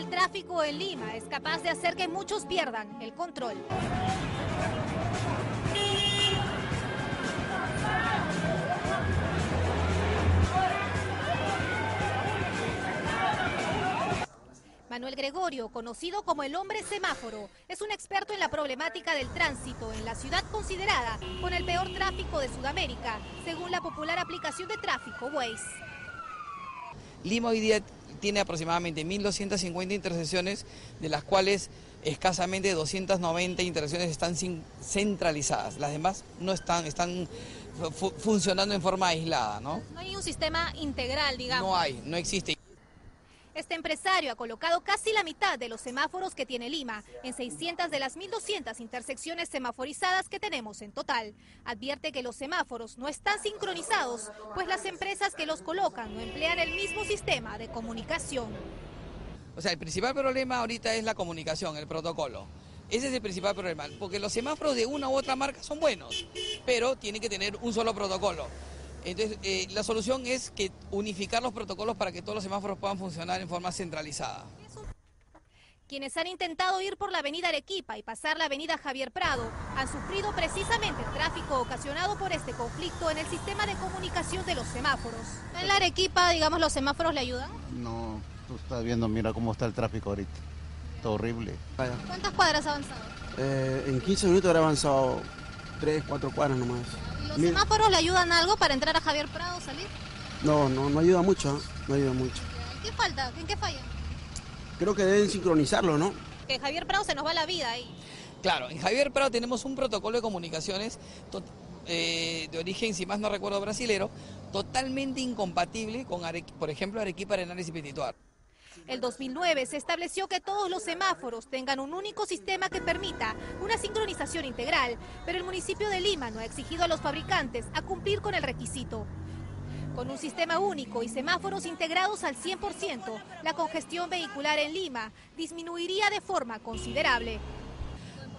el tráfico en Lima es capaz de hacer que muchos pierdan el control. Manuel Gregorio, conocido como el hombre semáforo, es un experto en la problemática del tránsito en la ciudad considerada con el peor tráfico de Sudamérica, según la popular aplicación de tráfico Waze. Lima hoy día tiene aproximadamente 1.250 intersecciones, de las cuales escasamente 290 intersecciones están centralizadas. Las demás no están funcionando en forma aislada, ¿no? No hay un sistema integral, digamos. No existe. Este empresario ha colocado casi la mitad de los semáforos que tiene Lima, en 600 de las 1.200 intersecciones semaforizadas que tenemos en total. Advierte que los semáforos no están sincronizados, pues las empresas que los colocan no emplean el mismo sistema de comunicación. O sea, el principal problema ahorita es la comunicación, el protocolo. Ese es el principal problema, porque los semáforos de una u otra marca son buenos, pero tienen que tener un solo protocolo. Entonces, la solución es que unificar los protocolos para que todos los semáforos puedan funcionar en forma centralizada. Quienes han intentado ir por la avenida Arequipa y pasar la avenida Javier Prado han sufrido precisamente el tráfico ocasionado por este conflicto en el sistema de comunicación de los semáforos. ¿En la Arequipa, digamos, los semáforos le ayudan? No, tú estás viendo, mira cómo está el tráfico ahorita. Está horrible. ¿Cuántas cuadras ha avanzado? En 15 minutos habrá avanzado 3, 4 cuadras nomás. ¿Los semáforos le ayudan algo para entrar a Javier Prado o salir? No ayuda mucho, no ayuda mucho. ¿Qué falta? ¿En qué falla? Creo que deben sincronizarlo, ¿no? Que Javier Prado se nos va la vida ahí. Claro, en Javier Prado tenemos un protocolo de comunicaciones de origen, si más no recuerdo, brasilero, totalmente incompatible con, por ejemplo, Arequipa, Análisis Petituar. El 2009 se estableció que todos los semáforos tengan un único sistema que permita una sincronización integral, pero el municipio de Lima no ha exigido a los fabricantes a cumplir con el requisito. Con un sistema único y semáforos integrados al 100%, la congestión vehicular en Lima disminuiría de forma considerable.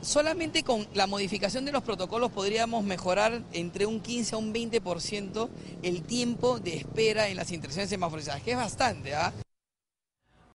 Solamente con la modificación de los protocolos podríamos mejorar entre un 15 a un 20% el tiempo de espera en las intersecciones semaforizadas, que es bastante, ¿ah?